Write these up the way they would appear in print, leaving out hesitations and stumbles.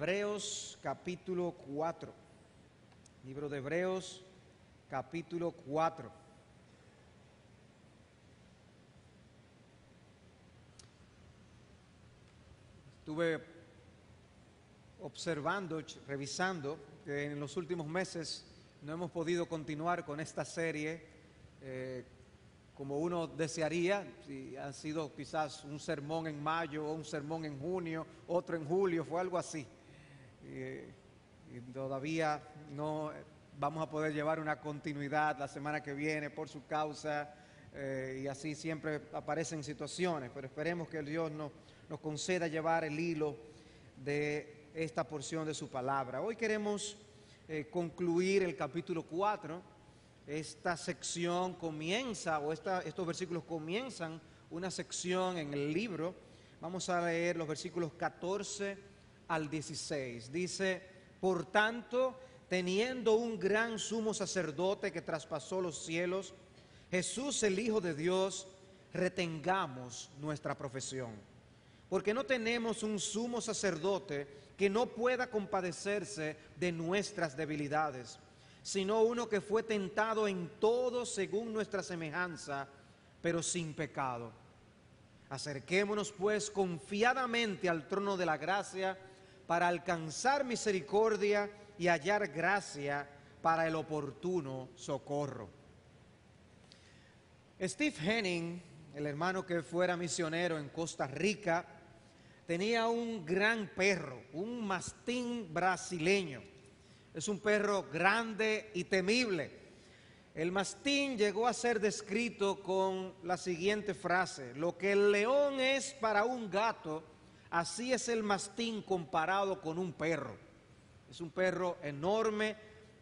Hebreos capítulo 4. Libro de Hebreos capítulo 4. Estuve observando, revisando, que en los últimos meses no hemos podido continuar con esta serie como uno desearía. Si han sido quizás un sermón en mayo, o un sermón en junio, otro en julio, fue algo así. Y todavía no vamos a poder llevar una continuidad la semana que viene por su causa, y así siempre aparecen situaciones, pero esperemos que Dios nos conceda llevar el hilo de esta porción de su palabra. Hoy queremos concluir el capítulo 4. Esta sección comienza, o estos versículos comienzan una sección en el libro. Vamos a leer los versículos 14 al 16. Dice: por tanto, teniendo un gran sumo sacerdote que traspasó los cielos, Jesús el Hijo de Dios, retengamos nuestra profesión. Porque no tenemos un sumo sacerdote que no pueda compadecerse de nuestras debilidades, sino uno que fue tentado en todo según nuestra semejanza, pero sin pecado. Acerquémonos pues confiadamente al trono de la gracia para alcanzar misericordia y hallar gracia para el oportuno socorro. Steve Henning, el hermano que fuera misionero en Costa Rica, tenía un gran perro, un mastín brasileño. Es un perro grande y temible. El mastín llegó a ser descrito con la siguiente frase: lo que el león es para un gato, así es el mastín comparado con un perro. Es un perro enorme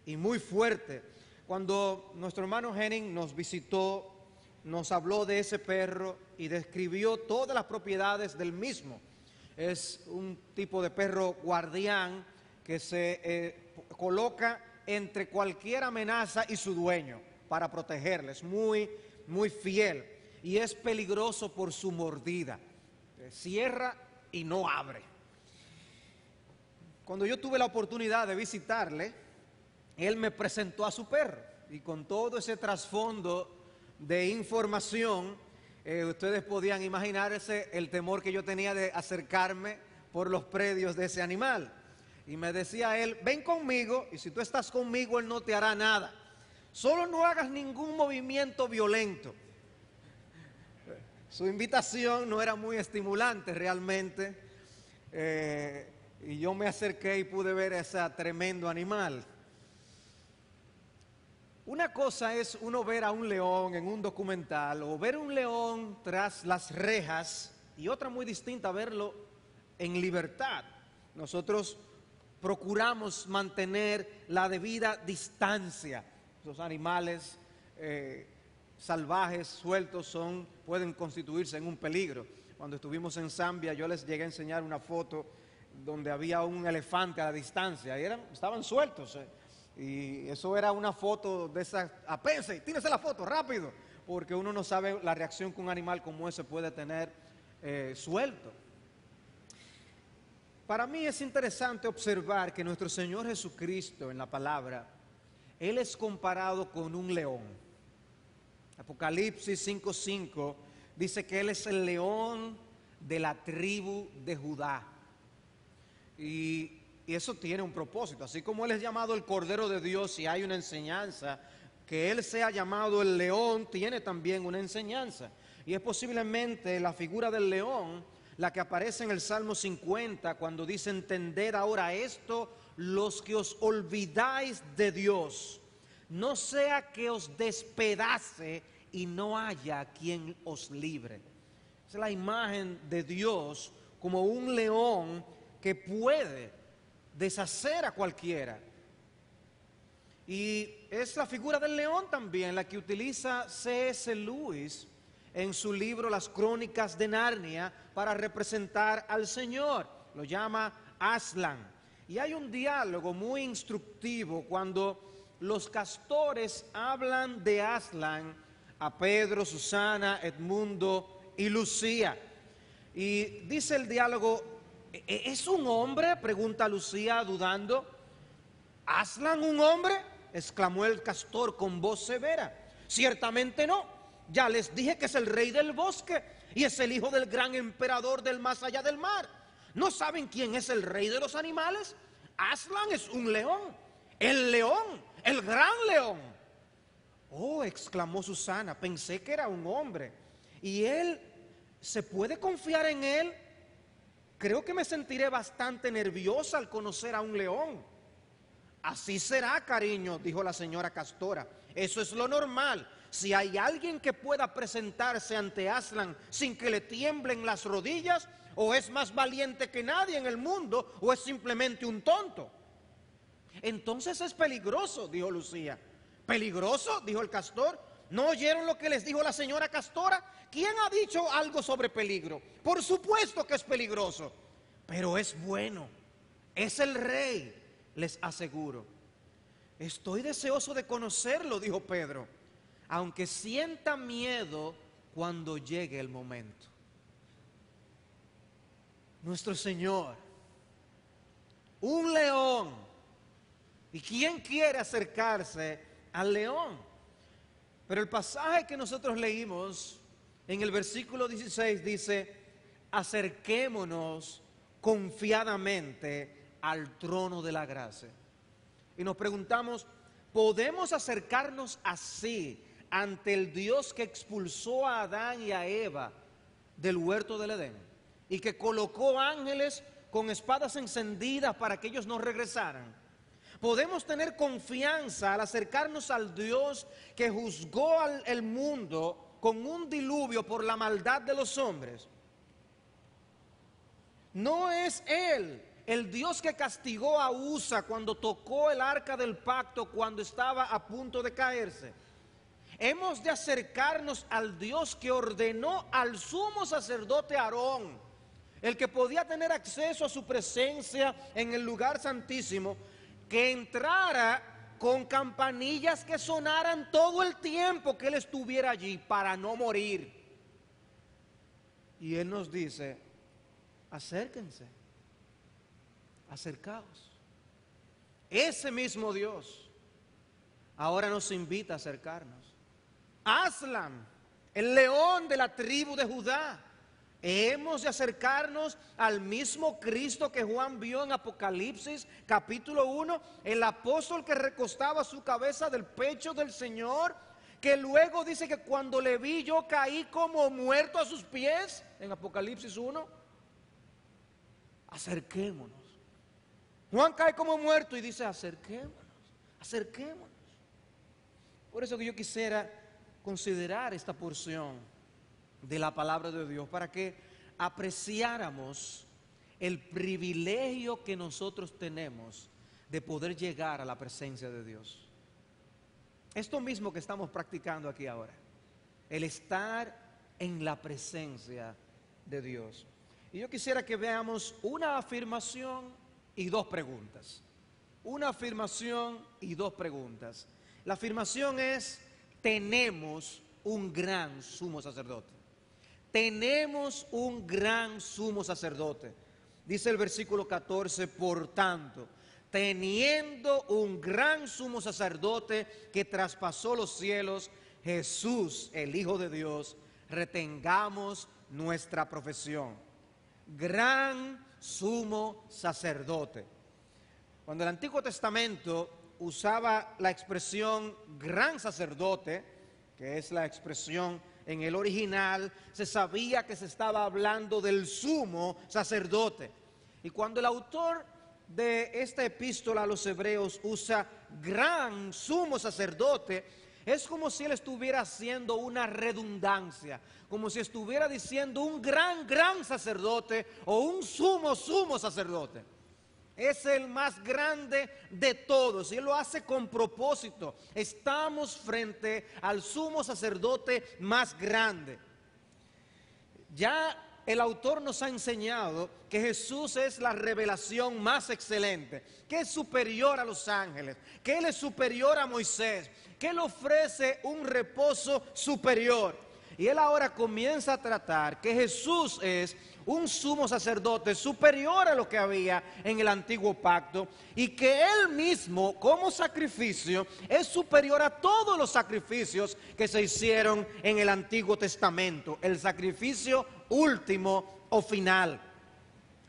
y muy fuerte. Cuando nuestro hermano Henning nos visitó, nos habló de ese perro y describió todas las propiedades del mismo. Es un tipo de perro guardián que se coloca entre cualquier amenaza y su dueño para protegerles, muy, muy fiel, y es peligroso por su mordida. Cierra y no abre. Cuando yo tuve la oportunidad de visitarle, él me presentó a su perro, y con todo ese trasfondo de información, ustedes podían imaginarse el temor que yo tenía de acercarme por los predios de ese animal. Y me decía él: ven conmigo, y si tú estás conmigo, él no te hará nada. Solo no hagas ningún movimiento violento. Su invitación no era muy estimulante realmente. Y yo me acerqué y pude ver a ese tremendo animal. Una cosa es uno ver a un león en un documental, o ver un león tras las rejas, y otra muy distinta, verlo en libertad. Nosotros procuramos mantener la debida distancia. Los animales salvajes, sueltos, pueden constituirse en un peligro. Cuando estuvimos en Zambia, yo les llegué a enseñar una foto donde había un elefante a la distancia. Y estaban sueltos. Y eso era una foto de esas. Apense, tírese la foto, rápido. Porque uno no sabe la reacción que un animal como ese puede tener suelto. Para mí es interesante observar que nuestro Señor Jesucristo, en la palabra, Él es comparado con un león. Apocalipsis 5:5 dice que Él es el león de la tribu de Judá. Y eso tiene un propósito. Así como Él es llamado el Cordero de Dios y hay una enseñanza, que Él sea llamado el león tiene también una enseñanza. Y es posiblemente la figura del león la que aparece en el Salmo 50 cuando dice: entended ahora esto, los que os olvidáis de Dios, no sea que os despedace y no haya quien os libre. Es la imagen de Dios como un león que puede deshacer a cualquiera. Y es la figura del león también la que utiliza C.S. Lewis en su libro Las Crónicas de Narnia para representar al Señor. Lo llama Aslan. Y hay un diálogo muy instructivo cuando los castores hablan de Aslan a Pedro, Susana, Edmundo y Lucía. Y dice el diálogo ¿es un hombre?, pregunta Lucía dudando. ¿Aslan un hombre?, exclamó el castor con voz severa. Ciertamente no, ya les dije que es el rey del bosque y es el hijo del gran emperador del más allá del mar. ¿No saben quién es el rey de los animales? Aslan es un león, el gran león. Oh, exclamó Susana, pensé que era un hombre. ¿Y él, se puede confiar en él? Creo que me sentiré bastante nerviosa al conocer a un león. Así será, cariño, dijo la señora Castora. Eso es lo normal. Si hay alguien que pueda presentarse ante Aslan sin que le tiemblen las rodillas, o es más valiente que nadie en el mundo, o es simplemente un tonto. Entonces es peligroso, dijo Lucía. ¿Peligroso?, dijo el castor. ¿No oyeron lo que les dijo la señora Castora? ¿Quién ha dicho algo sobre peligro? Por supuesto que es peligroso, pero es bueno. Es el rey, les aseguro. Estoy deseoso de conocerlo, dijo Pedro, aunque sienta miedo cuando llegue el momento. Nuestro Señor, un león. ¿Y quién quiere acercarse al león? Pero el pasaje que nosotros leímos en el versículo 16 dice: acerquémonos confiadamente al trono de la gracia. Y nos preguntamos, ¿podemos acercarnos así ante el Dios que expulsó a Adán y a Eva del huerto del Edén y que colocó ángeles con espadas encendidas para que ellos no regresaran? ¿Podemos tener confianza al acercarnos al Dios que juzgó al mundo con un diluvio por la maldad de los hombres? ¿No es Él el Dios que castigó a Usa cuando tocó el arca del pacto cuando estaba a punto de caerse? Hemos de acercarnos al Dios que ordenó al sumo sacerdote Aarón, el que podía tener acceso a su presencia en el lugar santísimo, que entrara con campanillas que sonaran todo el tiempo que él estuviera allí para no morir. Y él nos dice: acérquense, acercaos. Ese mismo Dios ahora nos invita a acercarnos. Aslan, el león de la tribu de Judá. Hemos de acercarnos al mismo Cristo que Juan vio en Apocalipsis capítulo 1, el apóstol que recostaba su cabeza del pecho del Señor, que luego dice que cuando le vi yo caí como muerto a sus pies, en Apocalipsis 1. Acerquémonos. Juan cae como muerto y dice: acerquémonos, acerquémonos. Por eso que yo quisiera considerar esta porción de la palabra de Dios, para que apreciáramos el privilegio que nosotros tenemos de poder llegar a la presencia de Dios. Esto mismo que estamos practicando aquí ahora, el estar en la presencia de Dios. Y yo quisiera que veamos una afirmación y dos preguntas. Una afirmación y dos preguntas. La afirmación es: tenemos un gran sumo sacerdote. Tenemos un gran sumo sacerdote. Dice el versículo 14, por tanto, teniendo un gran sumo sacerdote que traspasó los cielos, Jesús, el Hijo de Dios, retengamos nuestra profesión. Gran sumo sacerdote. Cuando el Antiguo Testamento usaba la expresión gran sacerdote, que es la expresión en el original, se sabía que se estaba hablando del sumo sacerdote. Y cuando el autor de esta epístola a los hebreos usa gran sumo sacerdote, es como si él estuviera haciendo una redundancia, como si estuviera diciendo un gran sacerdote o un sumo sacerdote. Es el más grande de todos y él lo hace con propósito. Estamos frente al sumo sacerdote más grande. Ya el autor nos ha enseñado que Jesús es la revelación más excelente, que es superior a los ángeles, que él es superior a Moisés, que él ofrece un reposo superior. Y él ahora comienza a tratar que Jesús es un sumo sacerdote superior a lo que había en el antiguo pacto, y que él mismo como sacrificio es superior a todos los sacrificios que se hicieron en el Antiguo Testamento, el sacrificio último o final.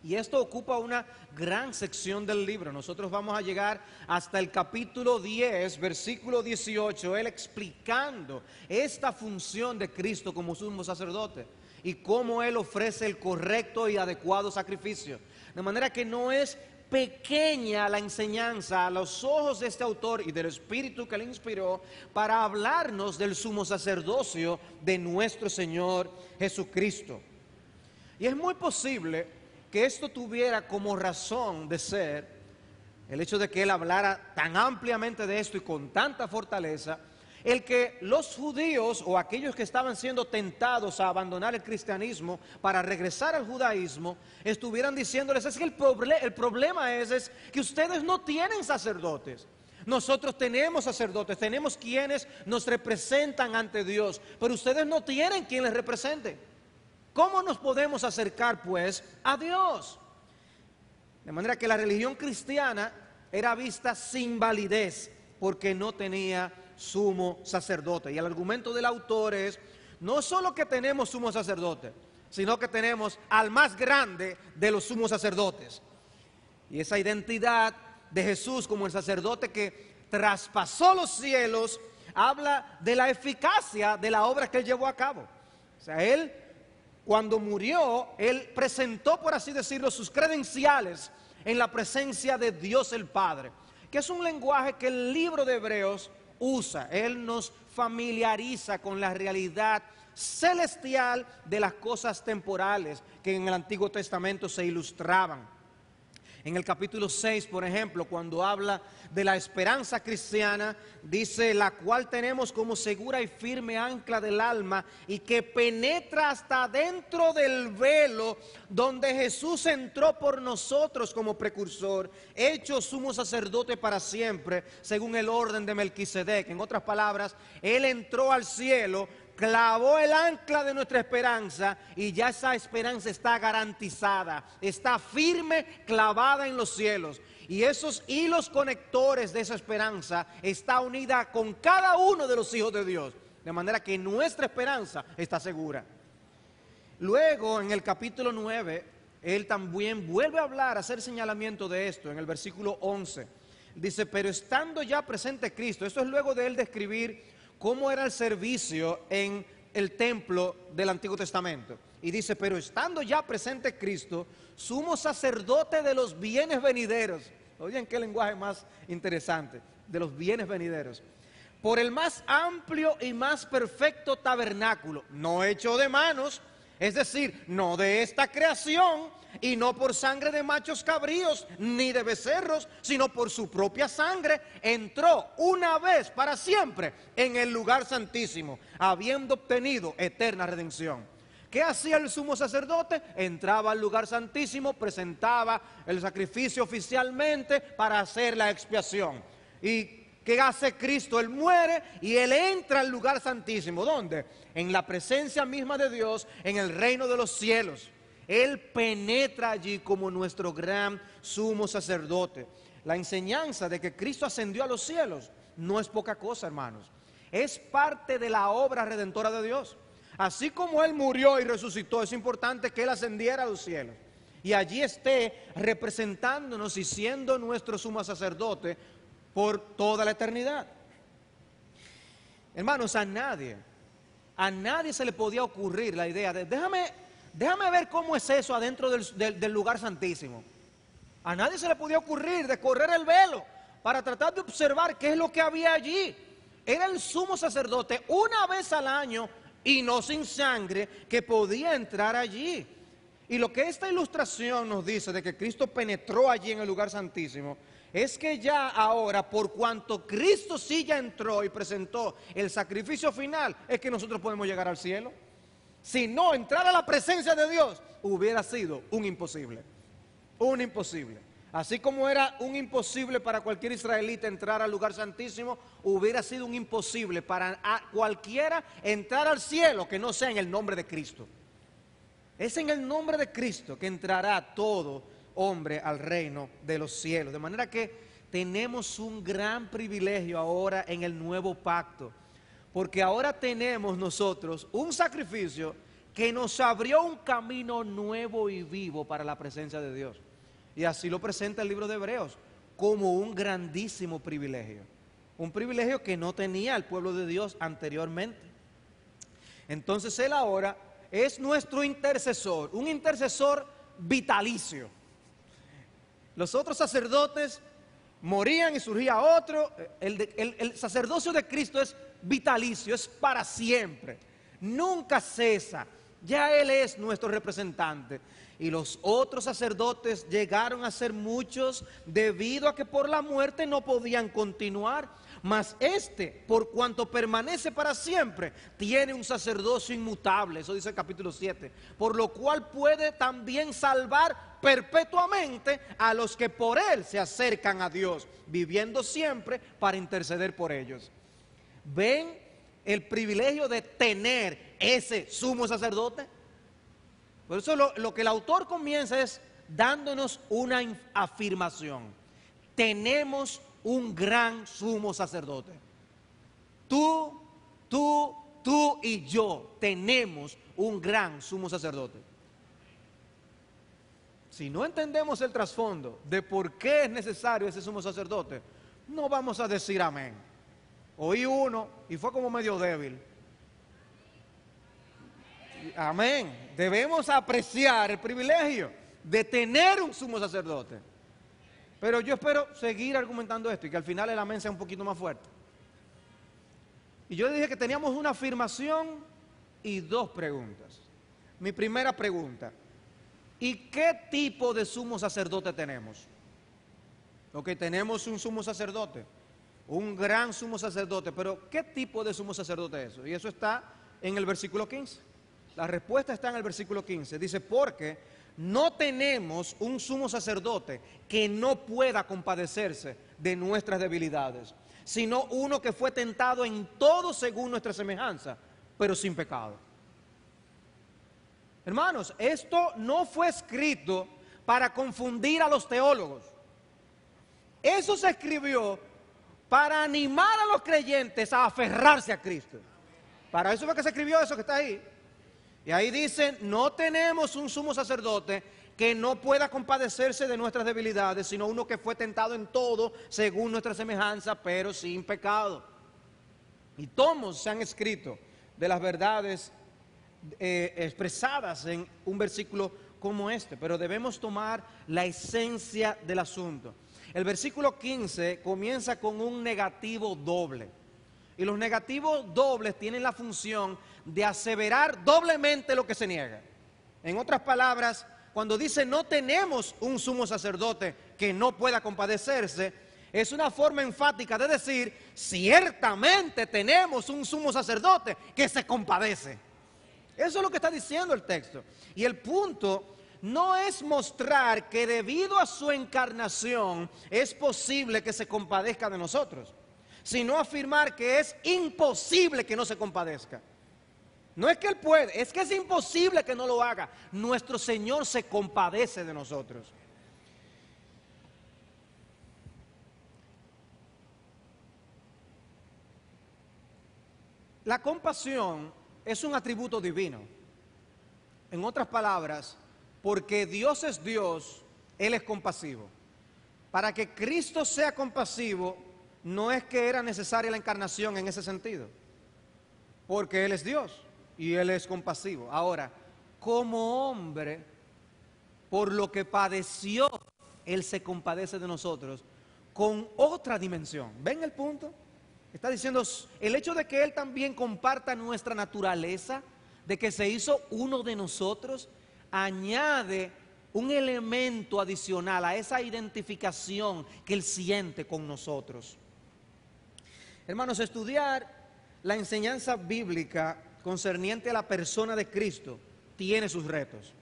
Y esto ocupa una gran sección del libro. Nosotros vamos a llegar hasta el capítulo 10, versículo 18, él explicando esta función de Cristo como sumo sacerdote y cómo él ofrece el correcto y adecuado sacrificio. De manera que no es pequeña la enseñanza a los ojos de este autor y del espíritu que le inspiró para hablarnos del sumo sacerdocio de nuestro Señor Jesucristo. Y es muy posible que esto tuviera como razón de ser el hecho de que él hablara tan ampliamente de esto y con tanta fortaleza, el que los judíos o aquellos que estaban siendo tentados a abandonar el cristianismo para regresar al judaísmo, estuvieran diciéndoles: es que el problema es que ustedes no tienen sacerdotes. Nosotros tenemos sacerdotes, tenemos quienes nos representan ante Dios, pero ustedes no tienen quien les represente. ¿Cómo nos podemos acercar, pues, a Dios? De manera que la religión cristiana era vista sin validez porque no tenía sumo sacerdote. Y el argumento del autor es no solo que tenemos sumo sacerdote, sino que tenemos al más grande de los sumos sacerdotes. Y esa identidad de Jesús como el sacerdote que traspasó los cielos habla de la eficacia de la obra que él llevó a cabo. O sea, él, cuando murió, él presentó, por así decirlo, sus credenciales en la presencia de Dios el Padre, que es un lenguaje que el libro de Hebreos usa. Él nos familiariza con la realidad celestial de las cosas temporales que en el Antiguo Testamento se ilustraban. En el capítulo 6, por ejemplo, cuando habla de la esperanza cristiana, dice: la cual tenemos como segura y firme ancla del alma, y que penetra hasta dentro del velo donde Jesús entró por nosotros como precursor, hecho sumo sacerdote para siempre, según el orden de Melquisedec. En otras palabras, él entró al cielo, clavó el ancla de nuestra esperanza, y ya esa esperanza está garantizada, está firme, clavada en los cielos. Y esos hilos conectores de esa esperanza está unida con cada uno de los hijos de Dios, de manera que nuestra esperanza está segura. Luego, en el capítulo 9, él también vuelve a hablar, a hacer señalamiento de esto. En el versículo 11 dice: pero estando ya presente Cristo. Esto es luego de él describir cómo era el servicio en el templo del Antiguo Testamento. Y dice: pero estando ya presente Cristo, sumo sacerdote de los bienes venideros. Oigan qué lenguaje más interesante, de los bienes venideros. Por el más amplio y más perfecto tabernáculo, no hecho de manos, es decir, no de esta creación, y no por sangre de machos cabríos ni de becerros, sino por su propia sangre, entró una vez para siempre en el lugar santísimo, habiendo obtenido eterna redención. ¿Qué hacía el sumo sacerdote? Entraba al lugar santísimo, presentaba el sacrificio oficialmente para hacer la expiación. Y ¿qué hace Cristo? Él muere y él entra al lugar santísimo. ¿Dónde? En la presencia misma de Dios, en el reino de los cielos. Él penetra allí como nuestro gran sumo sacerdote. La enseñanza de que Cristo ascendió a los cielos no es poca cosa, hermanos. Es parte de la obra redentora de Dios. Así como él murió y resucitó, es importante que él ascendiera a los cielos y allí esté representándonos y siendo nuestro sumo sacerdote por toda la eternidad. Hermanos, a nadie se le podía ocurrir la idea de: déjame ver cómo es eso adentro del lugar santísimo. A nadie se le podía ocurrir de correr el velo para tratar de observar qué es lo que había allí. Era el sumo sacerdote una vez al año y no sin sangre que podía entrar allí. Y lo que esta ilustración nos dice de que Cristo penetró allí en el lugar santísimo es que ya ahora, por cuanto Cristo sí ya entró y presentó el sacrificio final, es que nosotros podemos llegar al cielo. Si no, entrar a la presencia de Dios hubiera sido un imposible. Así como era un imposible para cualquier israelita entrar al lugar santísimo, hubiera sido un imposible para cualquiera entrar al cielo que no sea en el nombre de Cristo. Es en el nombre de Cristo que entrará todo hombre al reino de los cielos. De manera que tenemos un gran privilegio ahora en el nuevo pacto, porque ahora tenemos nosotros un sacrificio que nos abrió un camino nuevo y vivo para la presencia de Dios. Y así lo presenta el libro de Hebreos, como un grandísimo privilegio. Un privilegio que no tenía el pueblo de Dios anteriormente. Entonces él ahora es nuestro intercesor, un intercesor vitalicio. Los otros sacerdotes morían y surgía otro. El sacerdocio de Cristo es vitalicio, es para siempre. Nunca cesa. Ya él es nuestro representante. Y los otros sacerdotes llegaron a ser muchos debido a que por la muerte no podían continuar. Mas este, por cuanto permanece para siempre, tiene un sacerdocio inmutable. Eso dice el capítulo 7. Por lo cual puede también salvar perpetuamente a los que por él se acercan a Dios, viviendo siempre para interceder por ellos. ¿Ven el privilegio de tener ese sumo sacerdote? Por eso lo que el autor comienza es dándonos una afirmación. Tenemos un gran sumo sacerdote. Tú y yo tenemos un gran sumo sacerdote. Si no entendemos el trasfondo de por qué es necesario ese sumo sacerdote, no vamos a decir amén. Oí uno y fue como medio débil. Amén. Debemos apreciar el privilegio de tener un sumo sacerdote. Pero yo espero seguir argumentando esto y que al final el amén sea un poquito más fuerte. Y yo dije que teníamos una afirmación y dos preguntas. Mi primera pregunta: ¿y qué tipo de sumo sacerdote tenemos? Ok, tenemos un sumo sacerdote, un gran sumo sacerdote, pero ¿qué tipo de sumo sacerdote es eso? Y eso está en el versículo 15. La respuesta está en el versículo 15. Dice, porque no tenemos un sumo sacerdote que no pueda compadecerse de nuestras debilidades, sino uno que fue tentado en todo según nuestra semejanza, pero sin pecado. Hermanos, esto no fue escrito para confundir a los teólogos. Eso se escribió para animar a los creyentes a aferrarse a Cristo. Para eso fue que se escribió eso que está ahí. Y ahí dicen, no tenemos un sumo sacerdote que no pueda compadecerse de nuestras debilidades, sino uno que fue tentado en todo según nuestra semejanza, pero sin pecado. Y tomos se han escrito de las verdades expresadas en un versículo como este, pero debemos tomar la esencia del asunto. El versículo 15 comienza con un negativo doble. Y los negativos dobles tienen la función de aseverar doblemente lo que se niega. En otras palabras, cuando dice no tenemos un sumo sacerdote que no pueda compadecerse, es una forma enfática de decir ciertamente tenemos un sumo sacerdote que se compadece. Eso es lo que está diciendo el texto. Y el punto no es mostrar que debido a su encarnación es posible que se compadezca de nosotros, sino afirmar que es imposible que no se compadezca. No es que él puede, es que es imposible que no lo haga. Nuestro Señor se compadece de nosotros. La compasión es un atributo divino. En otras palabras, porque Dios es Dios, Él es compasivo. Para que Cristo sea compasivo, no es que era necesaria la encarnación en ese sentido, porque Él es Dios y Él es compasivo. Ahora, como hombre, por lo que padeció, Él se compadece de nosotros con otra dimensión. ¿Ven el punto? Está diciendo, el hecho de que Él también comparta nuestra naturaleza, de que se hizo uno de nosotros, añade un elemento adicional a esa identificación que Él siente con nosotros. Hermanos, estudiar la enseñanza bíblica concerniente a la persona de Cristo tiene sus retos.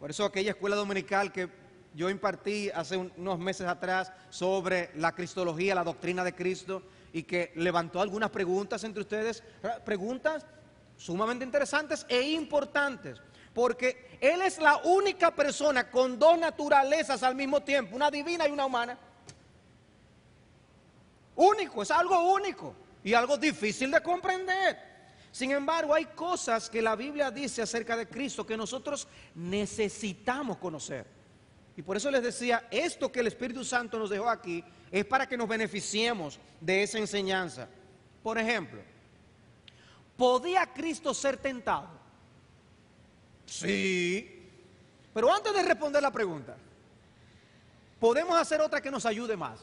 Por eso aquella escuela dominical que yo impartí hace unos meses atrás sobre la cristología, la doctrina de Cristo, y que levantó algunas preguntas entre ustedes, preguntas sumamente interesantes e importantes, porque Él es la única persona con dos naturalezas al mismo tiempo, una divina y una humana. Único, es algo único y algo difícil de comprender. Sin embargo, hay cosas que la Biblia dice acerca de Cristo que nosotros necesitamos conocer. Y por eso les decía, esto que el Espíritu Santo nos dejó aquí es para que nos beneficiemos de esa enseñanza. Por ejemplo, ¿podía Cristo ser tentado? Sí. Pero antes de responder la pregunta, podemos hacer otra que nos ayude más.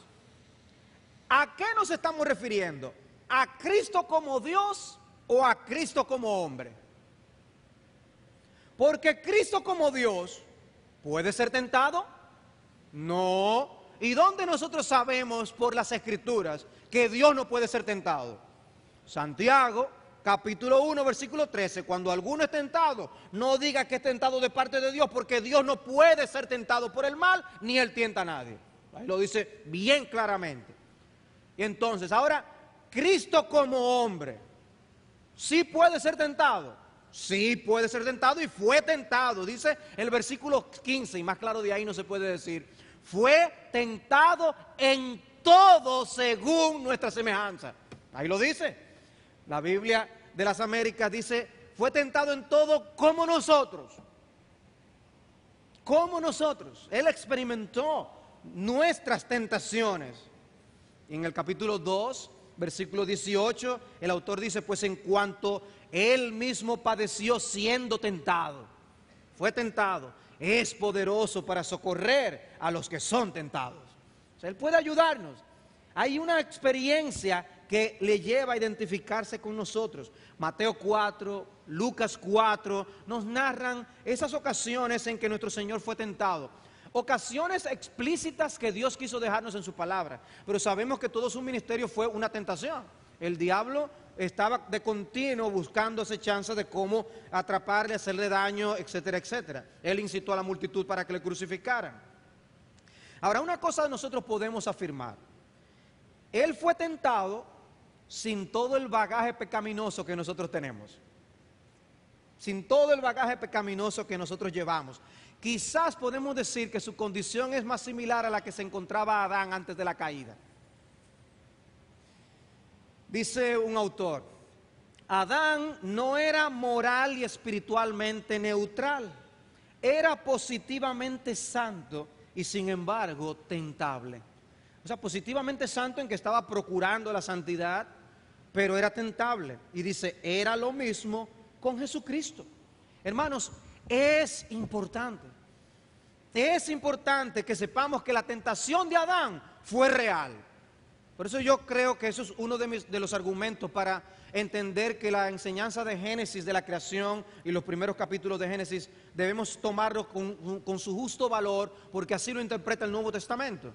¿A qué nos estamos refiriendo? ¿A Cristo como Dios o a Cristo como hombre? Porque Cristo como Dios puede ser tentado, no. ¿Y dónde nosotros sabemos por las Escrituras que Dios no puede ser tentado? Santiago capítulo 1 versículo 13, cuando alguno es tentado, no diga que es tentado de parte de Dios, porque Dios no puede ser tentado por el mal, ni Él tienta a nadie. Ahí lo dice bien claramente. Y entonces, ahora, Cristo como hombre, sí puede ser tentado, sí puede ser tentado, y fue tentado, dice el versículo 15, y más claro de ahí no se puede decir. Fue tentado en todo según nuestra semejanza, ahí lo dice. La Biblia de las Américas dice, fue tentado en todo como nosotros, como nosotros. Él experimentó nuestras tentaciones. En el capítulo 2, versículo 18, el autor dice, pues en cuanto Él mismo padeció siendo tentado, fue tentado, es poderoso para socorrer a los que son tentados. O sea, Él puede ayudarnos. Hay una experiencia que le lleva a identificarse con nosotros. Mateo 4, Lucas 4, nos narran esas ocasiones en que nuestro Señor fue tentado. Ocasiones explícitas que Dios quiso dejarnos en su palabra, pero sabemos que todo su ministerio fue una tentación. El diablo estaba de continuo buscando esa chance de cómo atraparle, hacerle daño, etcétera, etcétera. Él incitó a la multitud para que le crucificaran. Ahora, una cosa nosotros podemos afirmar: Él fue tentado sin todo el bagaje pecaminoso que nosotros tenemos, sin todo el bagaje pecaminoso que nosotros llevamos. Quizás podemos decir que su condición es más similar a la que se encontraba Adán antes de la caída. Dice un autor, Adán no era moral y espiritualmente neutral, era positivamente santo y sin embargo tentable. O sea, positivamente santo en que estaba procurando la santidad, pero era tentable. Y dice, era lo mismo con Jesucristo. Hermanos, es importante que sepamos que la tentación de Adán fue real. Por eso yo creo que eso es uno de los argumentos para entender que la enseñanza de Génesis, de la creación y los primeros capítulos de Génesis, debemos tomarlo con su justo valor, porque así lo interpreta el Nuevo Testamento.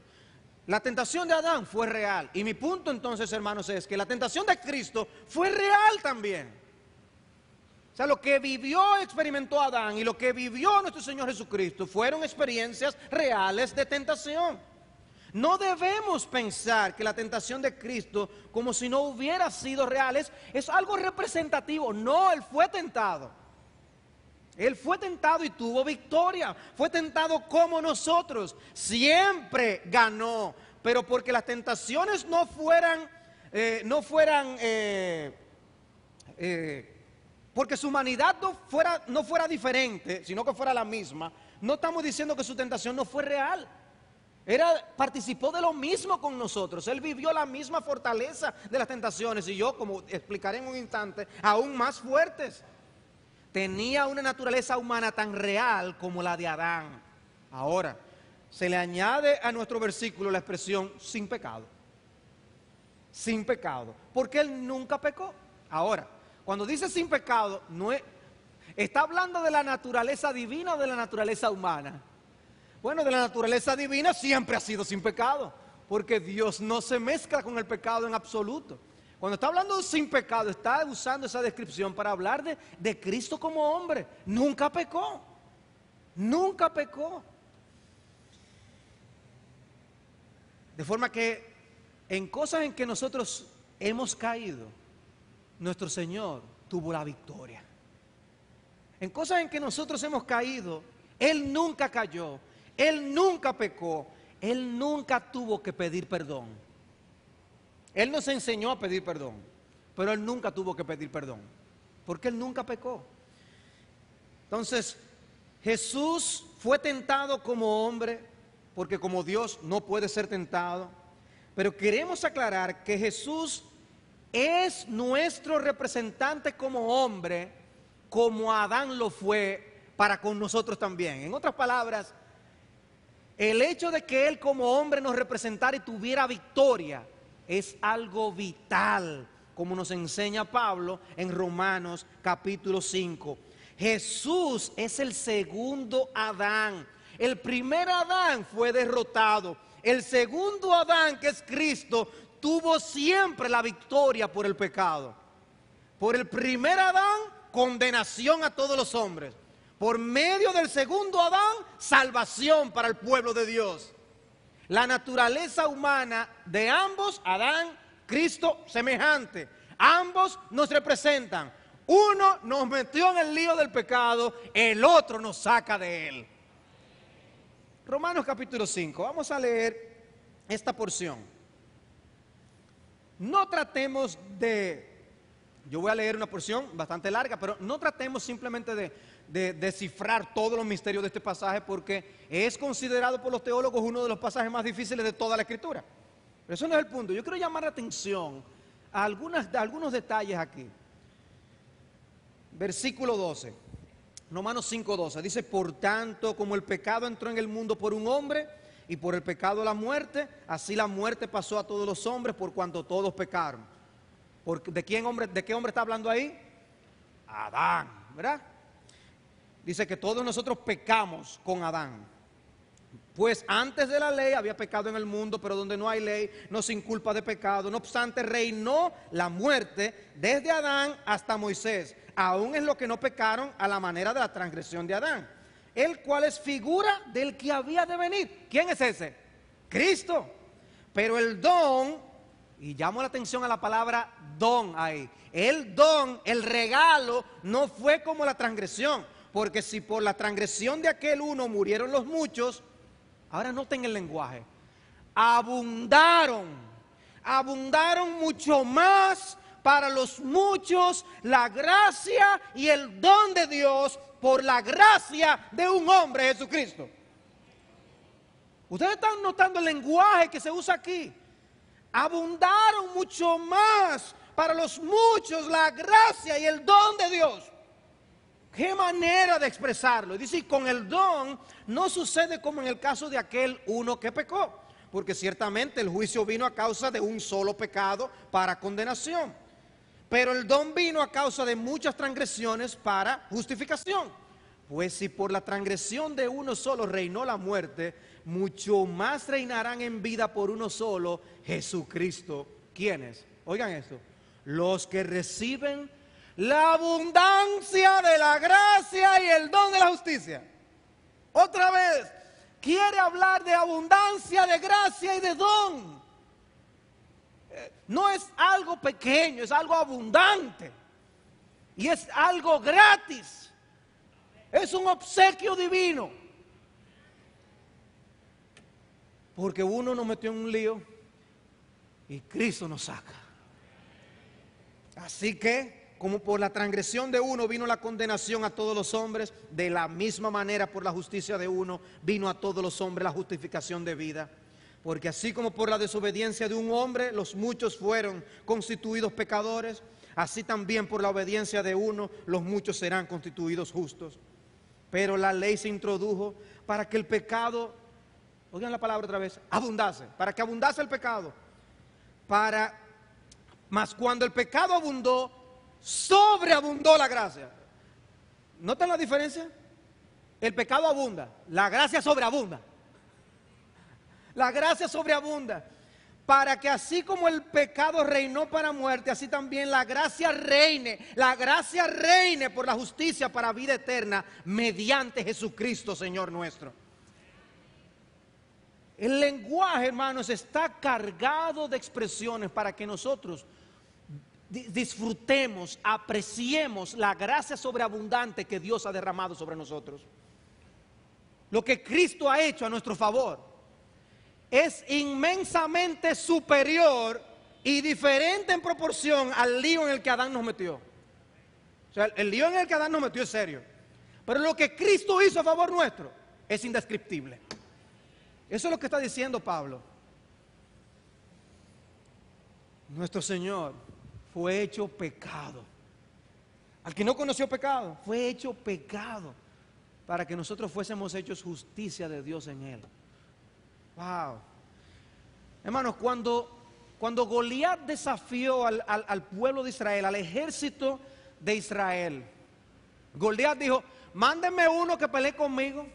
La tentación de Adán fue real. Y mi punto entonces, hermanos, es que la tentación de Cristo fue real también. O sea, lo que vivió, experimentó Adán, y lo que vivió nuestro Señor Jesucristo fueron experiencias reales de tentación. No debemos pensar que la tentación de Cristo, como si no hubiera sido real, es algo representativo. No, Él fue tentado. Él fue tentado y tuvo victoria. Fue tentado como nosotros. Siempre ganó. Pero porque las tentaciones porque su humanidad no fuera diferente, sino que fuera la misma, no estamos diciendo que su tentación no fue real. Participó de lo mismo con nosotros. Él vivió la misma fortaleza de las tentaciones, y yo, como explicaré en un instante, aún más fuertes. Tenía una naturaleza humana tan real como la de Adán. Ahora, se le añade a nuestro versículo la expresión sin pecado. Sin pecado, porque Él nunca pecó. Ahora, cuando dice sin pecado, está hablando de la naturaleza divina o de la naturaleza humana. Bueno, de la naturaleza divina siempre ha sido sin pecado, porque Dios no se mezcla con el pecado en absoluto. Cuando está hablando de sin pecado, está usando esa descripción para hablar de Cristo como hombre. Nunca pecó, nunca pecó. De forma que en cosas en que nosotros hemos caído, nuestro Señor tuvo la victoria. En cosas en que nosotros hemos caído, Él nunca cayó, Él nunca pecó, Él nunca tuvo que pedir perdón. Él nos enseñó a pedir perdón, pero Él nunca tuvo que pedir perdón, porque Él nunca pecó. Entonces, Jesús fue tentado como hombre, porque como Dios no puede ser tentado. Pero queremos aclarar que Jesús es nuestro representante como hombre, como Adán lo fue para con nosotros también. En otras palabras, el hecho de que Él como hombre nos representara y tuviera victoria es algo vital, como nos enseña Pablo en Romanos capítulo 5. Jesús es el segundo Adán. El primer Adán fue derrotado. El segundo Adán, que es Cristo, tuvo siempre la victoria por el pecado. Por el primer Adán, condenación a todos los hombres. Por medio del segundo Adán, salvación para el pueblo de Dios. La naturaleza humana de ambos, Adán, Cristo, semejante. Ambos nos representan. Uno nos metió en el lío del pecado, el otro nos saca de él. Romanos capítulo 5, vamos a leer esta porción. No tratemos de, yo voy a leer una porción bastante larga, pero no tratemos simplemente de descifrar todos los misterios de este pasaje, porque es considerado por los teólogos uno de los pasajes más difíciles de toda la Escritura. Pero eso no es el punto. Yo quiero llamar la atención a algunos detalles aquí. Versículo 12. Romanos 5:12 dice: por tanto, como el pecado entró en el mundo por un hombre, y por el pecado la muerte, así la muerte pasó a todos los hombres, por cuanto todos pecaron. ¿De qué hombre está hablando ahí? Adán, ¿verdad? Dice que todos nosotros pecamos con Adán. Pues antes de la ley había pecado en el mundo, pero donde no hay ley no se inculpa de pecado. No obstante, reinó la muerte desde Adán hasta Moisés. Aún es lo que no pecaron, a la manera de la transgresión de Adán, el cual es figura del que había de venir. ¿Quién es ese? Cristo. Pero el don, y llamo la atención a la palabra don ahí, el don, el regalo, no fue como la transgresión. Porque si por la transgresión de aquel uno murieron los muchos, ahora noten el lenguaje, abundaron mucho más para los muchos la gracia y el don de Dios por la gracia de un hombre, Jesucristo. Ustedes están notando el lenguaje que se usa aquí. Abundaron mucho más para los muchos la gracia y el don de Dios. ¿Qué manera de expresarlo? Dice, con el don no sucede como en el caso de aquel uno que pecó, porque ciertamente el juicio vino a causa de un solo pecado para condenación, pero el don vino a causa de muchas transgresiones para justificación. Pues si por la transgresión de uno solo reinó la muerte, mucho más reinarán en vida por uno solo, Jesucristo. ¿Quiénes? Oigan esto: los que reciben la abundancia de la gracia y el don de la justicia. Otra vez, quiere hablar de abundancia, de gracia y de don. No es algo pequeño, es algo abundante. Y es algo gratis. Es un obsequio divino. Porque uno nos metió en un lío y Cristo nos saca. Así que, como por la transgresión de uno vino la condenación a todos los hombres, de la misma manera por la justicia de uno vino a todos los hombres la justificación de vida. Porque así como por la desobediencia de un hombre los muchos fueron constituidos pecadores, así también por la obediencia de uno los muchos serán constituidos justos. Pero la ley se introdujo para que el pecado, oigan la palabra otra vez, abundase, para que abundase el pecado. Mas cuando el pecado abundó, sobreabundó la gracia. ¿Notan la diferencia? El pecado abunda, la gracia sobreabunda. La gracia sobreabunda. Para que así como el pecado reinó para muerte, así también la gracia reine. La gracia reine por la justicia para vida eterna, mediante Jesucristo, Señor nuestro. El lenguaje, hermanos, está cargado de expresiones para que nosotros disfrutemos, apreciemos la gracia sobreabundante que Dios ha derramado sobre nosotros. Lo que Cristo ha hecho a nuestro favor es inmensamente superior y diferente en proporción al lío en el que Adán nos metió. O sea, el lío en el que Adán nos metió es serio. Pero lo que Cristo hizo a favor nuestro es indescriptible. Eso es lo que está diciendo Pablo. Nuestro Señor fue hecho pecado. Al que no conoció pecado, fue hecho pecado, para que nosotros fuésemos hechos justicia de Dios en él. Wow. Hermanos, cuando Goliat desafió al pueblo de Israel, al ejército de Israel, Goliat dijo: mándenme uno que pelee conmigo.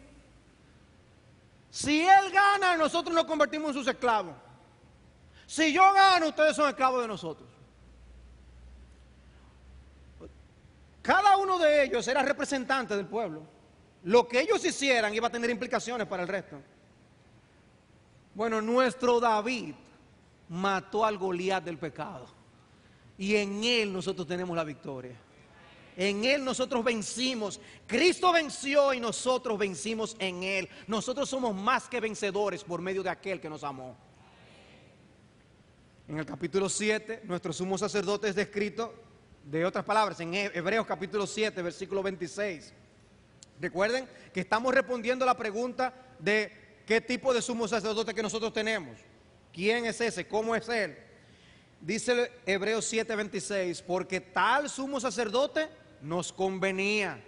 Si él gana, nosotros nos convertimos en sus esclavos. Si yo gano, ustedes son esclavos de nosotros. Cada uno de ellos era representante del pueblo. Lo que ellos hicieran iba a tener implicaciones para el resto. Bueno, nuestro David mató al Goliat del pecado, y en él nosotros tenemos la victoria. En él nosotros vencimos. Cristo venció y nosotros vencimos en él. Nosotros somos más que vencedores por medio de aquel que nos amó. En el capítulo 7, nuestro sumo sacerdote es descrito, de otras palabras, en Hebreos capítulo 7, versículo 26. Recuerden que estamos respondiendo a la pregunta de qué tipo de sumo sacerdote que nosotros tenemos. ¿Quién es ese? ¿Cómo es él? Dice Hebreos 7:26, porque tal sumo sacerdote nos convenía,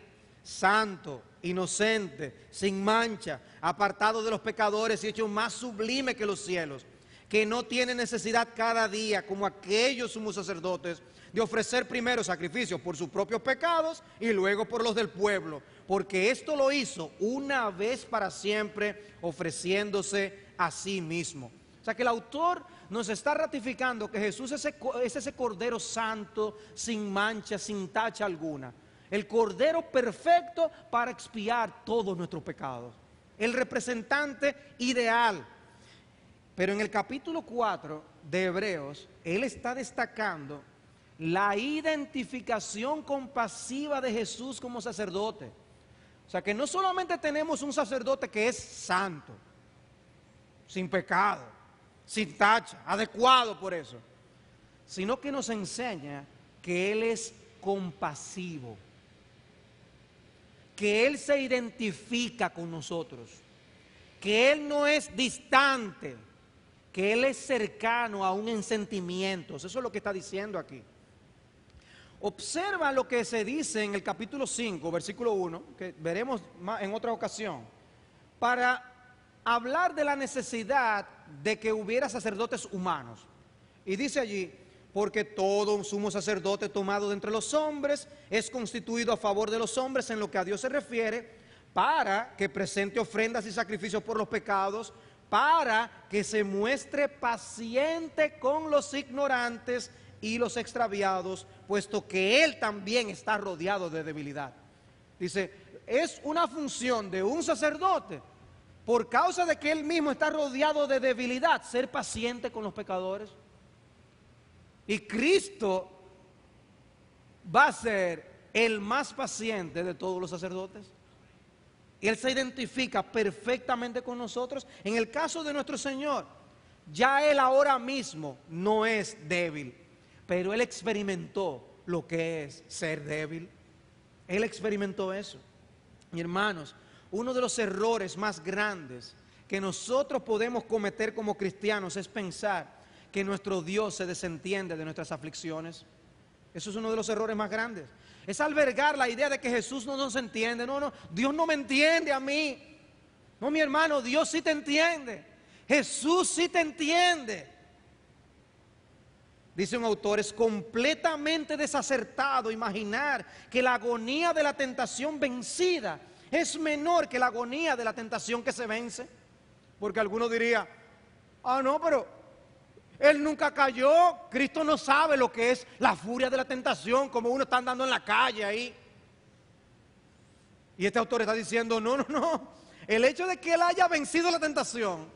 santo, inocente, sin mancha, apartado de los pecadores y hecho más sublime que los cielos, que no tiene necesidad cada día, como aquellos sumos sacerdotes, de ofrecer primero sacrificios por sus propios pecados y luego por los del pueblo, porque esto lo hizo una vez para siempre, ofreciéndose a sí mismo. O sea que el autor nos está ratificando que Jesús es ese Cordero santo, sin mancha, sin tacha alguna, el Cordero perfecto para expiar todos nuestros pecados, el representante ideal. Pero en el capítulo 4 de Hebreos, él está destacando la identificación compasiva de Jesús como sacerdote. O sea que no solamente tenemos un sacerdote que es santo, sin pecado, sin tacha, adecuado por eso, sino que nos enseña que él es compasivo, que él se identifica con nosotros, que él no es distante, que él es cercano aún en sentimientos. Eso es lo que está diciendo aquí. Observa lo que se dice en el capítulo 5, versículo 1, que veremos en otra ocasión, para hablar de la necesidad de que hubiera sacerdotes humanos. Y dice allí, porque todo un sumo sacerdote tomado de entre los hombres es constituido a favor de los hombres en lo que a Dios se refiere, para que presente ofrendas y sacrificios por los pecados, para que se muestre paciente con los ignorantes y los extraviados, puesto que él también está rodeado de debilidad. Dice, es una función de un sacerdote, por causa de que él mismo está rodeado de debilidad, ser paciente con los pecadores. Y Cristo va a ser el más paciente de todos los sacerdotes. Él se identifica perfectamente con nosotros. En el caso de nuestro Señor, ya él ahora mismo no es débil, pero él experimentó lo que es ser débil. Él experimentó eso. Y hermanos, uno de los errores más grandes que nosotros podemos cometer como cristianos es pensar que nuestro Dios se desentiende de nuestras aflicciones. Eso es uno de los errores más grandes. Es albergar la idea de que Jesús no nos entiende. No, no, Dios no me entiende a mí. No, mi hermano, Dios sí te entiende. Jesús sí te entiende. Dice un autor, es completamente desacertado imaginar que la agonía de la tentación vencida es menor que la agonía de la tentación que se vence. Porque alguno diría, ah no, pero él nunca cayó, Cristo no sabe lo que es la furia de la tentación, como uno está andando en la calle ahí. Y este autor está diciendo, no, no, no, el hecho de que él haya vencido la tentación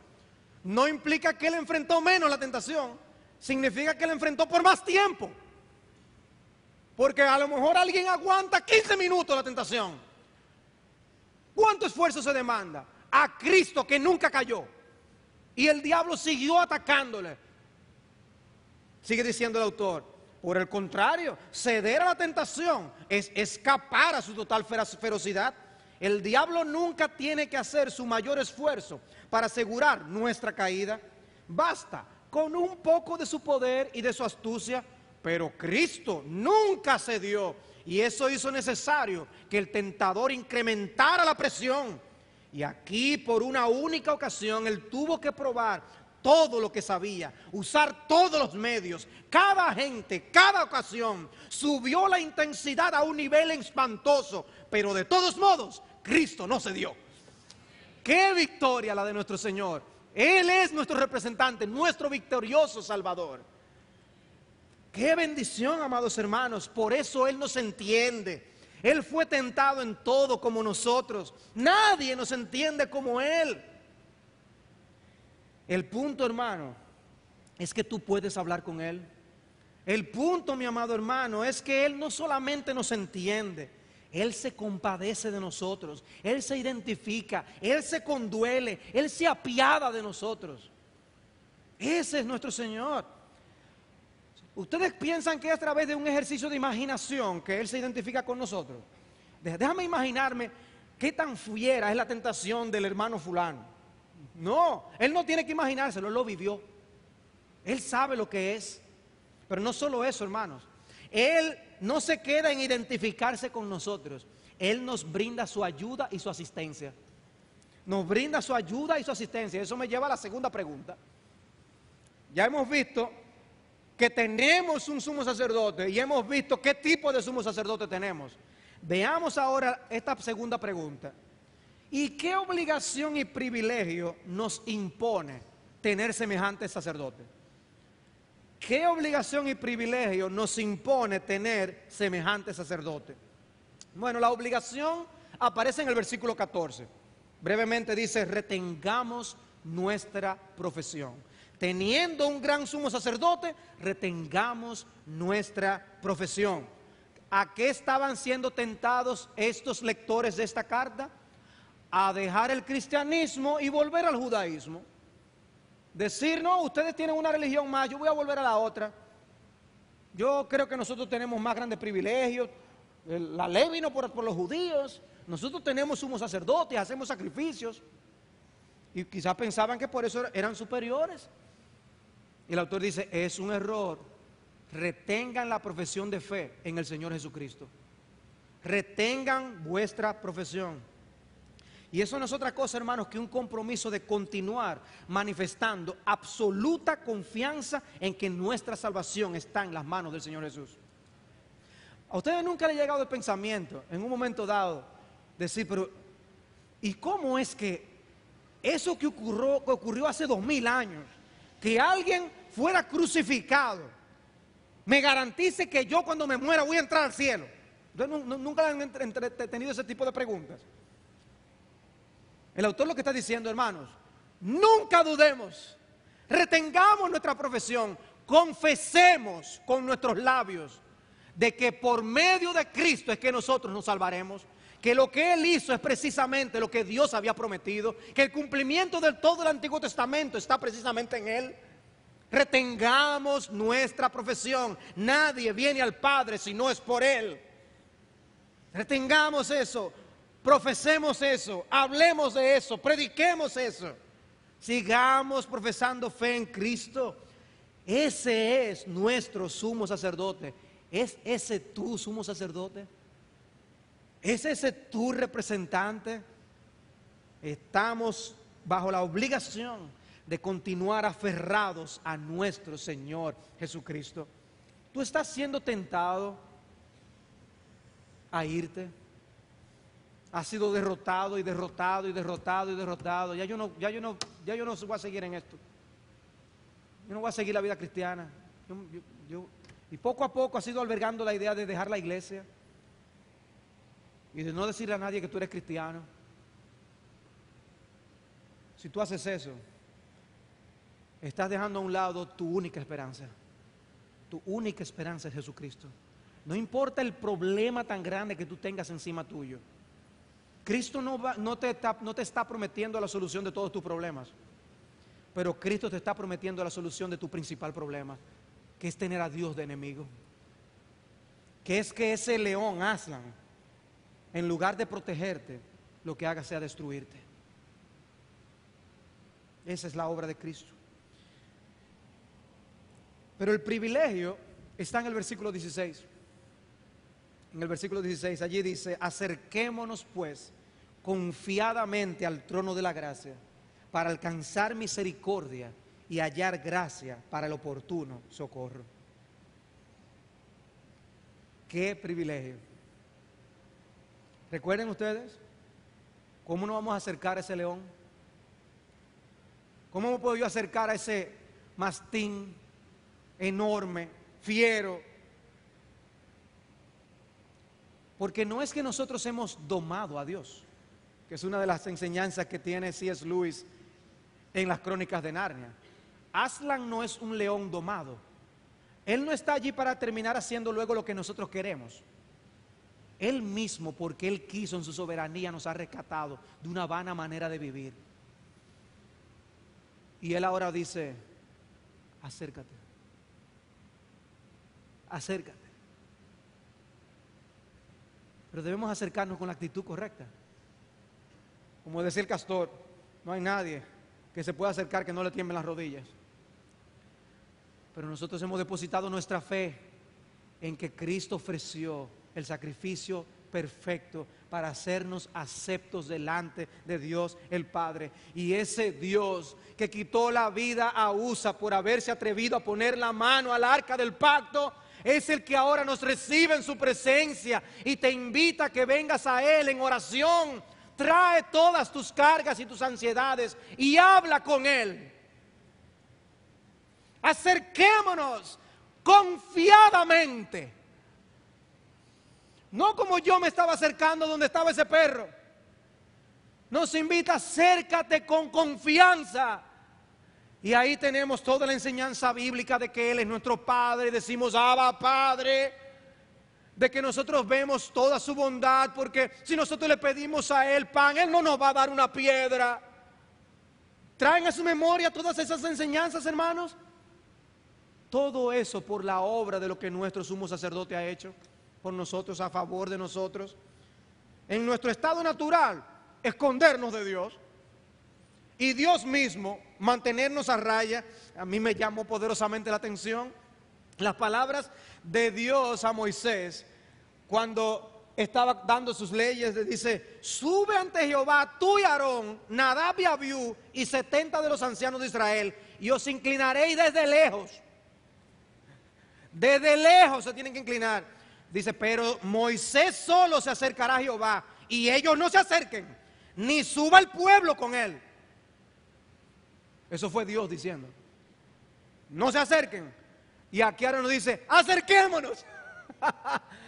no implica que él enfrentó menos la tentación. Significa que él enfrentó por más tiempo. Porque a lo mejor alguien aguanta 15 minutos la tentación. ¿Cuánto esfuerzo se demanda? A Cristo, que nunca cayó. Y el diablo siguió atacándole. Sigue diciendo el autor, por el contrario, ceder a la tentación es escapar a su total ferocidad. El diablo nunca tiene que hacer su mayor esfuerzo para asegurar nuestra caída. Basta con un poco de su poder y de su astucia, pero Cristo nunca cedió. Y eso hizo necesario que el tentador incrementara la presión. Y aquí, por una única ocasión, él tuvo que probar todo lo que sabía, usar todos los medios, cada gente, cada ocasión. Subió la intensidad a un nivel espantoso, pero de todos modos, Cristo no cedió. ¡Qué victoria la de nuestro Señor! Él es nuestro representante, nuestro victorioso Salvador. ¡Qué bendición, amados hermanos! Por eso Él nos entiende. Él fue tentado en todo como nosotros. Nadie nos entiende como Él. El punto, hermano, es que tú puedes hablar con Él. El punto, mi amado hermano, es que Él no solamente nos entiende. Él se compadece de nosotros. Él se identifica. Él se conduele. Él se apiada de nosotros. Ese es nuestro Señor. ¿Ustedes piensan que es a través de un ejercicio de imaginación que Él se identifica con nosotros? Déjame imaginarme qué tan fiera es la tentación del hermano fulano. No, Él no tiene que imaginárselo, Él lo vivió. Él sabe lo que es. Pero no solo eso, hermanos. Él no se queda en identificarse con nosotros. Él nos brinda su ayuda y su asistencia. Nos brinda su ayuda y su asistencia. Eso me lleva a la segunda pregunta. Ya hemos visto que tenemos un sumo sacerdote y hemos visto qué tipo de sumo sacerdote tenemos. Veamos ahora esta segunda pregunta. ¿Y qué obligación y privilegio nos impone tener semejante sacerdote? ¿Qué obligación y privilegio nos impone tener semejante sacerdote? Bueno, la obligación aparece en el versículo 14. Brevemente dice, retengamos nuestra profesión. Teniendo un gran sumo sacerdote, retengamos nuestra profesión. ¿A qué estaban siendo tentados estos lectores de esta carta? A dejar el cristianismo y volver al judaísmo. Decir, no, ustedes tienen una religión más, yo voy a volver a la otra. Yo creo que nosotros tenemos más grandes privilegios. La ley vino por los judíos. Nosotros tenemos sumos sacerdotes, hacemos sacrificios. Y quizás pensaban que por eso eran superiores. Y el autor dice, es un error. Retengan la profesión de fe en el Señor Jesucristo. Retengan vuestra profesión. Y eso no es otra cosa, hermanos, que un compromiso de continuar manifestando absoluta confianza en que nuestra salvación está en las manos del Señor Jesús. A ustedes nunca les ha llegado el pensamiento, en un momento dado, decir, pero ¿y cómo es que eso que ocurrió hace 2000 años, que alguien fuera crucificado, me garantice que yo cuando me muera voy a entrar al cielo? Nunca han tenido ese tipo de preguntas. El autor lo que está diciendo, hermanos, nunca dudemos, retengamos nuestra profesión, confesemos con nuestros labios de que por medio de Cristo es que nosotros nos salvaremos. Que lo que Él hizo es precisamente lo que Dios había prometido. Que el cumplimiento de todo el Antiguo Testamento está precisamente en Él. Retengamos nuestra profesión. Nadie viene al Padre si no es por Él. Retengamos eso. Profesemos eso. Hablemos de eso. Prediquemos eso. Sigamos profesando fe en Cristo. Ese es nuestro sumo sacerdote. ¿Es ese tu sumo sacerdote? ¿Es ese tu representante? Estamos bajo la obligación de continuar aferrados a nuestro Señor Jesucristo. ¿Tú estás siendo tentado a irte? ¿Has sido derrotado y derrotado y derrotado y derrotado? Ya yo no voy a seguir en esto. Yo no voy a seguir la vida cristiana. Y poco a poco has ido albergando la idea de dejar la iglesia. Y de no decirle a nadie que tú eres cristiano. Si tú haces eso, estás dejando a un lado tu única esperanza. Tu única esperanza es Jesucristo. No importa el problema tan grande que tú tengas encima tuyo. Cristo no te está prometiendo la solución de todos tus problemas. Pero Cristo te está prometiendo la solución de tu principal problema, que es tener a Dios de enemigo. Que ese león, Aslan, en lugar de protegerte, lo que haga sea destruirte. Esa es la obra de Cristo. Pero el privilegio está en el versículo 16. En el versículo 16, allí dice: acerquémonos pues confiadamente al trono de la gracia, para alcanzar misericordia y hallar gracia para el oportuno socorro. ¡Qué privilegio! ¿Recuerden ustedes cómo nos vamos a acercar a ese león? ¿Cómo puedo yo acercar a ese mastín enorme, fiero? Porque no es que nosotros hemos domado a Dios, que es una de las enseñanzas que tiene C.S. Lewis en las Crónicas de Narnia. Aslan no es un león domado. Él no está allí para terminar haciendo luego lo que nosotros queremos. Él mismo, porque Él quiso en su soberanía, nos ha rescatado de una vana manera de vivir. Y Él ahora dice: acércate, acércate. Pero debemos acercarnos con la actitud correcta. Como decía el castor, no hay nadie que se pueda acercar que no le tiemblen las rodillas. Pero nosotros hemos depositado nuestra fe en que Cristo ofreció el sacrificio perfecto para hacernos aceptos delante de Dios el Padre. Y ese Dios que quitó la vida a Usa por haberse atrevido a poner la mano al arca del pacto, es el que ahora nos recibe en su presencia y te invita a que vengas a Él en oración. Trae todas tus cargas y tus ansiedades y habla con Él. Acerquémonos confiadamente. No como yo me estaba acercando donde estaba ese perro. Nos invita: acércate con confianza. Y ahí tenemos toda la enseñanza bíblica de que Él es nuestro Padre. Decimos: Abba, Padre. De que nosotros vemos toda su bondad, porque si nosotros le pedimos a Él pan, Él no nos va a dar una piedra. ¿Traen a su memoria todas esas enseñanzas, hermanos? Todo eso por la obra de lo que nuestro sumo sacerdote ha hecho por nosotros, a favor de nosotros. En nuestro estado natural, escondernos de Dios. Y Dios mismo mantenernos a raya. A mí me llamó poderosamente la atención las palabras de Dios a Moisés cuando estaba dando sus leyes. Dice: sube ante Jehová tú y Aarón, Nadab y Abiú y 70 de los ancianos de Israel, y os inclinaréis desde lejos. Desde lejos se tienen que inclinar. Dice: pero Moisés solo se acercará a Jehová, y ellos no se acerquen, ni suba el pueblo con él. Eso fue Dios diciendo: no se acerquen. Y aquí ahora nos dice: acerquémonos.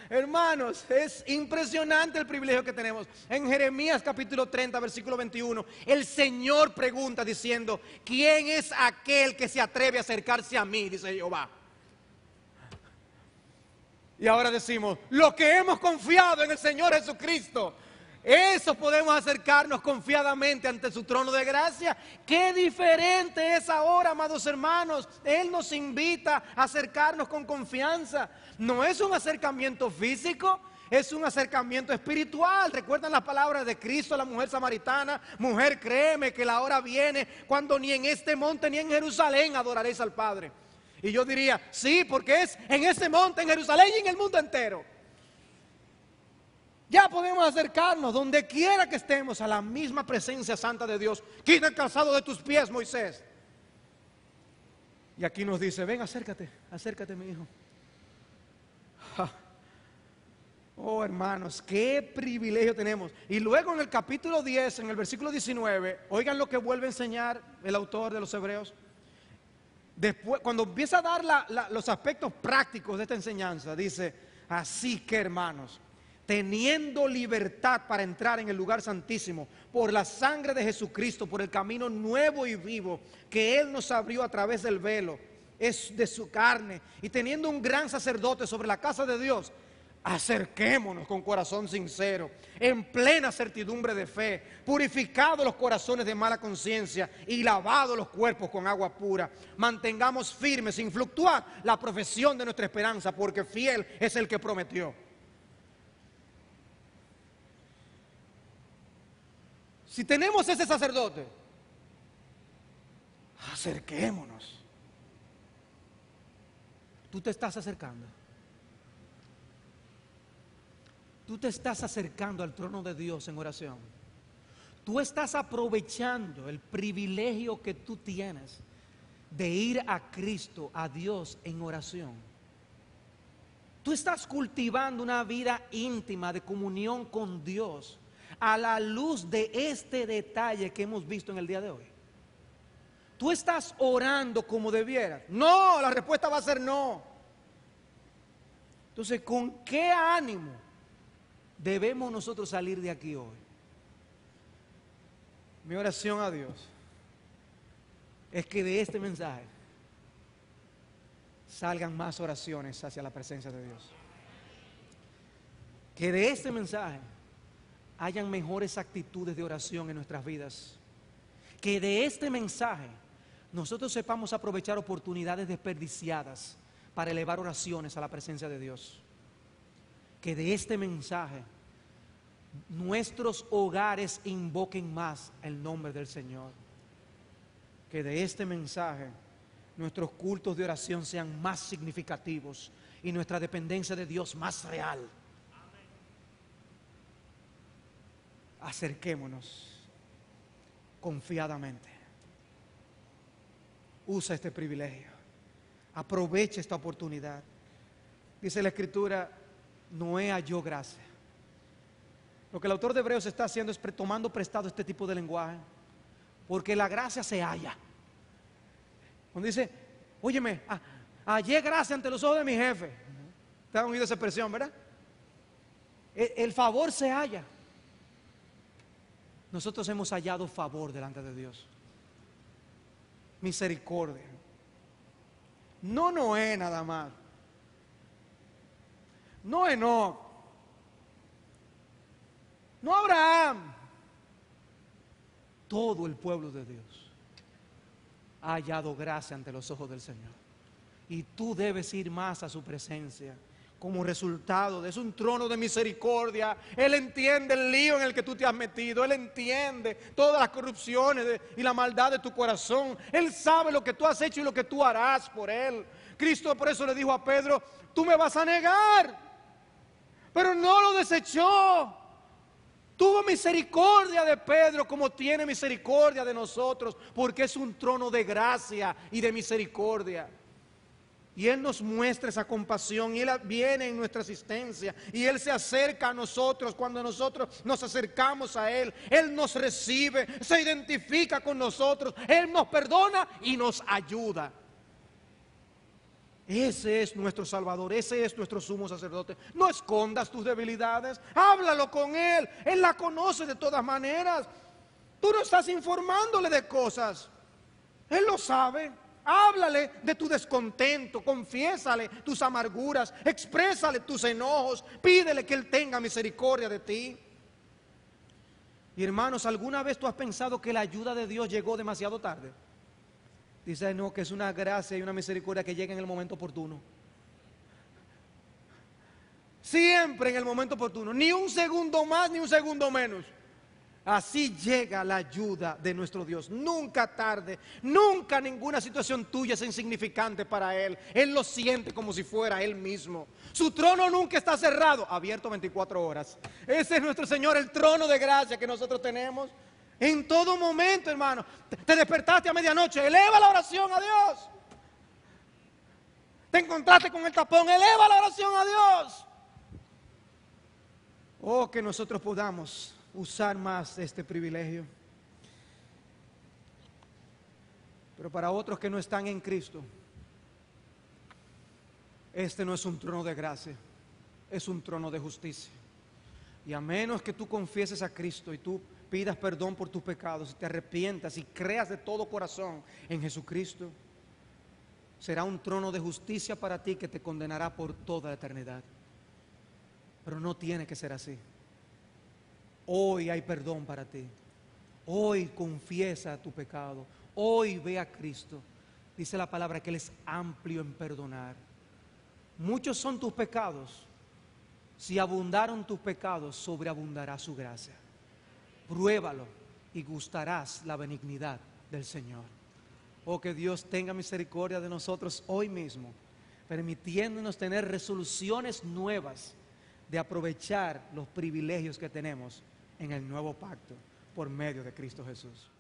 Hermanos, es impresionante el privilegio que tenemos. En Jeremías capítulo 30, versículo 21, el Señor pregunta diciendo: ¿quién es aquel que se atreve a acercarse a mí? Dice Jehová. Y ahora decimos: lo que hemos confiado en el Señor Jesucristo, eso podemos acercarnos confiadamente ante su trono de gracia. Qué diferente es ahora, amados hermanos. Él nos invita a acercarnos con confianza. No es un acercamiento físico, es un acercamiento espiritual. ¿Recuerdan las palabras de Cristo a la mujer samaritana? Mujer, créeme que la hora viene cuando ni en este monte ni en Jerusalén adoraréis al Padre. Y yo diría: sí, porque es en este monte, en Jerusalén y en el mundo entero. Ya podemos acercarnos donde quiera que estemos a la misma presencia santa de Dios. Quita el calzado de tus pies, Moisés. Y aquí nos dice: ven, acércate, acércate, mi hijo. Ja. Oh, hermanos, qué privilegio tenemos. Y luego en el capítulo 10, en el versículo 19, oigan lo que vuelve a enseñar el autor de los Hebreos. Después, cuando empieza a dar los aspectos prácticos de esta enseñanza, dice: así que, hermanos, teniendo libertad para entrar en el lugar santísimo por la sangre de Jesucristo, por el camino nuevo y vivo que Él nos abrió a través del velo, es de su carne, y teniendo un gran sacerdote sobre la casa de Dios, acerquémonos con corazón sincero, en plena certidumbre de fe, purificados los corazones de mala conciencia y lavados los cuerpos con agua pura. Mantengamos firme, sin fluctuar, la profesión de nuestra esperanza, porque fiel es el que prometió. Si tenemos ese sacerdote, acerquémonos. Tú te estás acercando. Tú te estás acercando al trono de Dios en oración. Tú estás aprovechando el privilegio que tú tienes de ir a Cristo, a Dios, en oración. Tú estás cultivando una vida íntima de comunión con Dios a la luz de este detalle que hemos visto en el día de hoy. Tú estás orando como debieras. No, la respuesta va a ser no. Entonces, ¿con qué ánimo debemos nosotros salir de aquí hoy? Mi oración a Dios es que de este mensaje salgan más oraciones hacia la presencia de Dios. Que de este mensaje hayan mejores actitudes de oración en nuestras vidas. Que de este mensaje nosotros sepamos aprovechar oportunidades desperdiciadas para elevar oraciones a la presencia de Dios. Que de este mensaje nuestros hogares invoquen más el nombre del Señor. Que de este mensaje nuestros cultos de oración sean más significativos y nuestra dependencia de Dios más real. Acerquémonos confiadamente. Usa este privilegio. Aprovecha esta oportunidad. Dice la Escritura: Noé halló gracia. Lo que el autor de Hebreos está haciendo es tomando prestado este tipo de lenguaje, porque la gracia se halla. Cuando dice, óyeme, hallé gracia ante los ojos de mi jefe. ¿Te han oído esa expresión, verdad? El favor se halla. Nosotros hemos hallado favor delante de Dios. Misericordia. No Noé nada más. No Enoc, no Abraham, todo el pueblo de Dios ha hallado gracia ante los ojos del Señor. Y tú debes ir más a su presencia como resultado de eso. Es un trono de misericordia. Él entiende el lío en el que tú te has metido. Él entiende todas las corrupciones y la maldad de tu corazón. Él sabe lo que tú has hecho y lo que tú harás por Él. Cristo por eso le dijo a Pedro: tú me vas a negar. Pero no lo desechó. Tuvo misericordia de Pedro como tiene misericordia de nosotros, porque es un trono de gracia y de misericordia. Y Él nos muestra esa compasión y Él viene en nuestra asistencia. Y Él se acerca a nosotros cuando nosotros nos acercamos a Él. Él nos recibe, se identifica con nosotros. Él nos perdona y nos ayuda. Ese es nuestro Salvador, ese es nuestro sumo sacerdote. No escondas tus debilidades, háblalo con Él. Él la conoce de todas maneras. Tú no estás informándole de cosas. Él lo sabe. Háblale de tu descontento, confiésale tus amarguras, exprésale tus enojos, pídele que Él tenga misericordia de ti. Y hermanos, ¿alguna vez tú has pensado que la ayuda de Dios llegó demasiado tarde? Dice, no, que es una gracia y una misericordia que llega en el momento oportuno. Siempre en el momento oportuno. Ni un segundo más, ni un segundo menos. Así llega la ayuda de nuestro Dios. Nunca tarde. Nunca ninguna situación tuya es insignificante para Él. Él lo siente como si fuera Él mismo. Su trono nunca está cerrado. Abierto 24 horas. Ese es nuestro Señor, el trono de gracia que nosotros tenemos. En todo momento, hermano. Te despertaste a medianoche, eleva la oración a Dios. Te encontraste con el tapón, eleva la oración a Dios. Oh, que nosotros podamos usar más este privilegio. Pero para otros que no están en Cristo, este no es un trono de gracia, es un trono de justicia. Y a menos que tú confieses a Cristo y tú pidas perdón por tus pecados y te arrepientas y creas de todo corazón en Jesucristo, será un trono de justicia para ti que te condenará por toda la eternidad. Pero no tiene que ser así. Hoy hay perdón para ti. Hoy confiesa tu pecado. Hoy ve a Cristo. Dice la palabra que Él es amplio en perdonar. Muchos son tus pecados. Si abundaron tus pecados, sobreabundará su gracia. Pruébalo y gustarás la benignidad del Señor. Oh, que Dios tenga misericordia de nosotros hoy mismo, permitiéndonos tener resoluciones nuevas de aprovechar los privilegios que tenemos en el nuevo pacto por medio de Cristo Jesús.